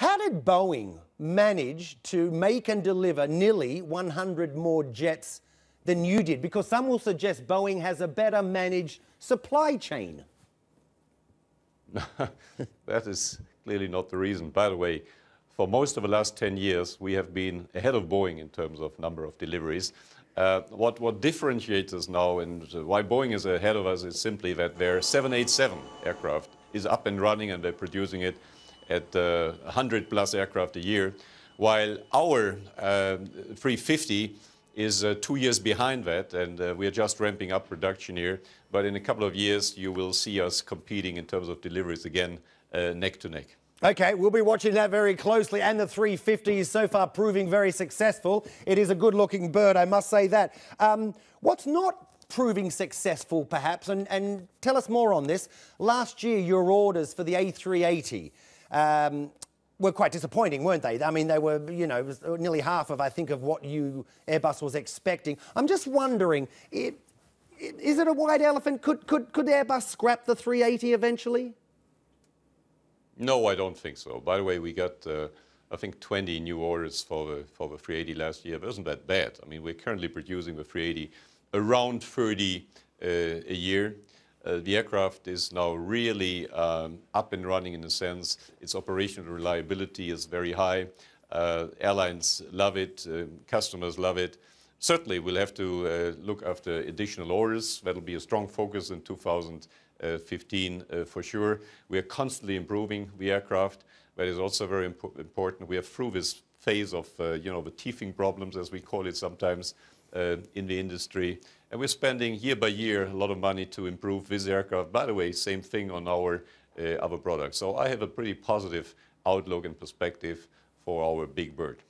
How did Boeing manage to make and deliver nearly 100 more jets than you did? Because some will suggest Boeing has a better managed supply chain. That is clearly not the reason. By the way, for most of the last 10 years, we have been ahead of Boeing in terms of number of deliveries. What differentiates us now and why Boeing is ahead of us is simply that their 787 aircraft is up and running and they're producing it at 100-plus aircraft a year, while our 350 is 2 years behind that, and we're just ramping up production here. But in a couple of years, you will see us competing in terms of deliveries again, neck to neck. Okay, we'll be watching that very closely, and the 350 is so far proving very successful. It is a good-looking bird, I must say that. What's not proving successful, perhaps, and tell us more on this. Last year, your orders for the A380, were quite disappointing, weren't they? I mean, they were, you know, it was nearly half of, I think, of what Airbus was expecting. I'm just wondering, is it a white elephant? Could Airbus scrap the 380 eventually? No, I don't think so. By the way, we got, I think, 20 new orders for the 380 last year. It wasn't that bad. I mean, we're currently producing the 380 around 30 a year. The aircraft is now really up and running in a sense. Its operational reliability is very high. Airlines love it. Customers love it. Certainly, we'll have to look after additional orders. That'll be a strong focus in 2015 for sure. We are constantly improving the aircraft. That is also very important. We are through this phase of, you know, the teething problems, as we call it sometimes, in the industry. And we're spending year by year a lot of money to improve this aircraft. By the way, same thing on our other products. So I have a pretty positive outlook and perspective for our big bird.